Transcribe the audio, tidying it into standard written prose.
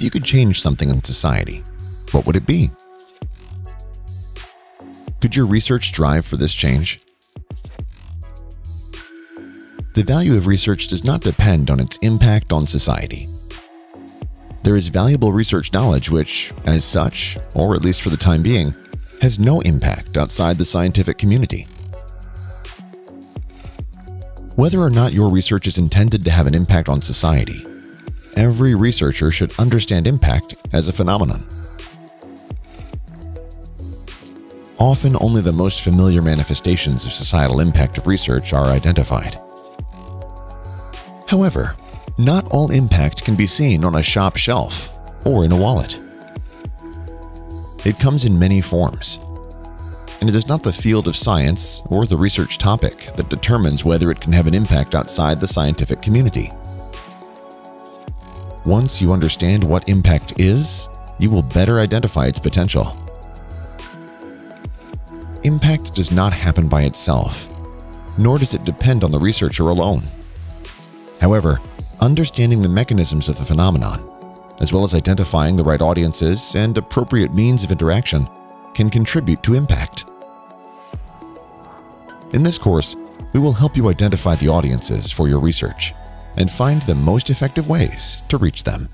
If you could change something in society, what would it be? Could your research drive for this change? The value of research does not depend on its impact on society. There is valuable research knowledge which, as such, or at least for the time being, has no impact outside the scientific community. Whether or not your research is intended to have an impact on society, every researcher should understand impact as a phenomenon. Often, only the most familiar manifestations of societal impact of research are identified. However, not all impact can be seen on a shop shelf or in a wallet. It comes in many forms, and it is not the field of science or the research topic that determines whether it can have an impact outside the scientific community. Once you understand what impact is, you will better identify its potential. Impact does not happen by itself, nor does it depend on the researcher alone. However, understanding the mechanisms of the phenomenon, as well as identifying the right audiences and appropriate means of interaction, can contribute to impact. In this course, we will help you identify the audiences for your research and find the most effective ways to reach them.